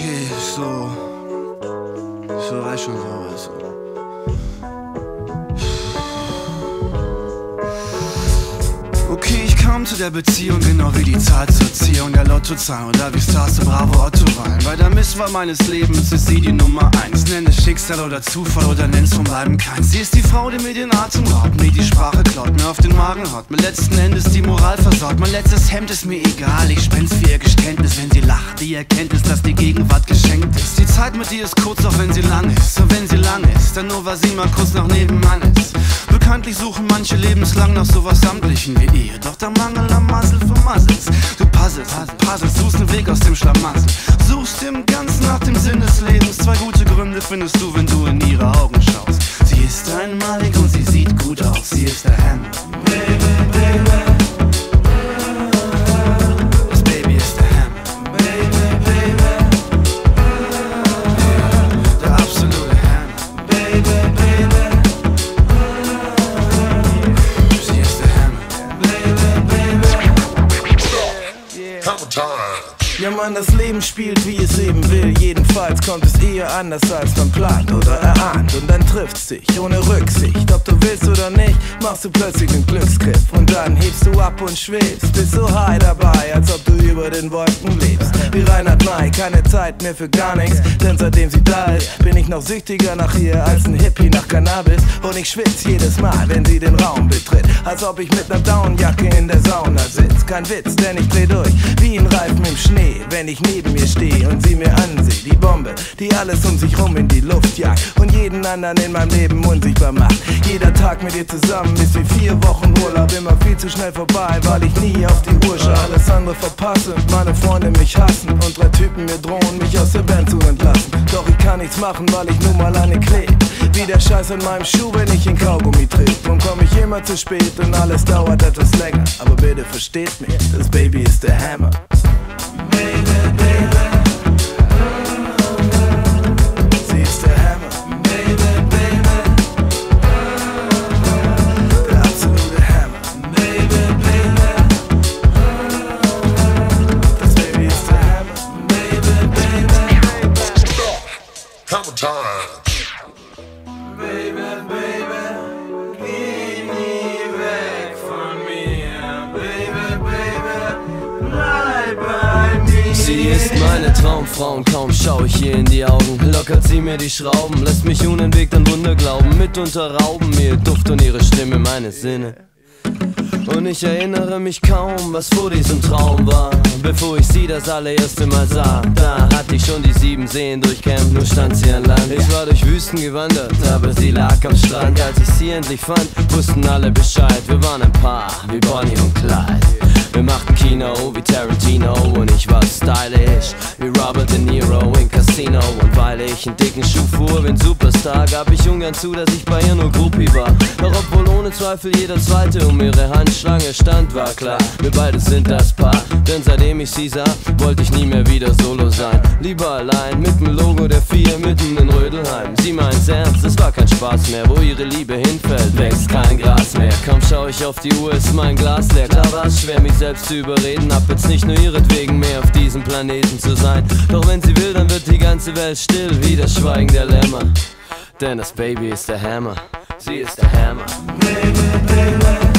okay, so weiß schon so. Okay, ich kam zu der Beziehung, genau wie die Zahl zur Ziehung der Lottozahlen oder wie Stars zu Bravo Otto rein. Weil der Misswahl meines Lebens ist sie die Nummer 1. Nenn es Schicksal oder Zufall oder nenn's vom Bleiben keins. Sie ist die Frau, die mir den Atem raubt, mir die Sprache klaut, mir auf den Magen haut, mir letzten Endes die Moral versaut. Mein letztes Hemd ist mir egal, ich spend's für ihr Geständnis, wenn sie lacht, die Erkenntnis, dass die Gegenwart geschenkt ist. Die Zeit mit ihr ist kurz, auch wenn sie lang ist. Und wenn sie lang ist, dann nur weil sie mal kurz noch nebenan ist. Bekanntlich suchen manche lebenslang nach sowas Amtlichen wie ihr. Doch der Mangel am Massel vermasselst. Du puzzlest, suchst einen Weg aus dem Schlamassel. Suchst im Ganzen nach dem Sinn des Lebens. Zwei gute Gründe findest du, wenn du in ihre Augen schaust. Sie ist einmalig und sie sieht gut aus. Sie ist der Hammer. Das Baby ist der Hammer. Der absolute Hammer. Ja, man, das Leben spielt, wie es eben will. Jedenfalls kommt es eher anders, als man plant oder erahnt. Und dann trifft's dich ohne Rücksicht. Ob du willst oder nicht, machst du plötzlich den Glücksgriff. Und dann hebst du ab und schwebst. Bist so high dabei, als ob du über den Wolken lebst. Wie Reinhard May, keine Zeit mehr für gar nichts. Denn seitdem sie da ist, bin ich noch süchtiger nach ihr als ein Hippie nach Cannabis. Und ich schwitz jedes Mal, wenn sie den Raum betritt. Als ob ich mit einer Downjacke in der Sauna sitz. Kein Witz, denn ich dreh durch wie ein Reifen im Schnee, wenn ich neben ihr stehe und sie mir ansehe. Die Bombe, die alles um sich rum in die Luft jagt und jeden anderen in meinem Leben unsichtbar macht. Jeder Tag mit ihr zusammen ist wie 4 Wochen Urlaub, immer viel zu schnell vorbei, weil ich nie auf die Uhr schaue. Alles andere verpasse, meine Freunde mich hassen und 3 Typen mir drohen, mich aus der Band zu entlassen. Doch ich kann nichts machen, weil ich nun mal an ihr kleb. Wie der Scheiß an meinem Schuh, wenn ich in Kaugummi trete. Drum komm ich immer zu spät und alles dauert etwas länger. Aber bitte versteht mich, das Baby ist der Hammer. Sie ist meine Traumfrau und kaum schau ich ihr in die Augen, lockert sie mir die Schrauben, lässt mich unentwegt an Wunder glauben, mitunter rauben mir ihr Duft und ihre Stimme meine Sinne. Und ich erinnere mich kaum, was vor diesem Traum war, bevor ich sie das allererste Mal sah. Da hatte ich schon die 7 Seen durchkämpft, nur stand sie an Land. Ich war durch Wüsten gewandert, aber sie lag am Strand. Als ich sie endlich fand, wussten alle Bescheid. Wir waren ein Paar, wie Bonnie und Clyde. Wir machten Kino wie Tarantino und ich war stylisch wie Robert De Niro in Casino. Und weil ich einen dicken Schuh fuhr wie ein Superstar, gab ich ungern zu, dass ich bei ihr nur Groupie war. Doch obwohl ohne Zweifel jeder Zweite um ihre Handschlange stand, war klar, wir beide sind das Paar. Denn seitdem ich sie sah, wollte ich nie mehr wieder solo sein. Lieber allein mit dem Logo der 4 mitten in Rödelheim. Sie meint's ernst, es war kein Spaß mehr. Wo ihre Liebe hinfällt, wächst kein Gras mehr. Kaum schau ich auf die Uhr, ist mein Glas leer. Klar war's schwer, mich selbst zu überreden, hab jetzt nicht nur ihretwegen mehr auf diesem Planeten zu sein. Doch wenn sie will, dann wird die ganze Welt still, wie das Schweigen der Lämmer. Denn das Baby ist der Hammer, sie ist der Hammer. Baby, baby.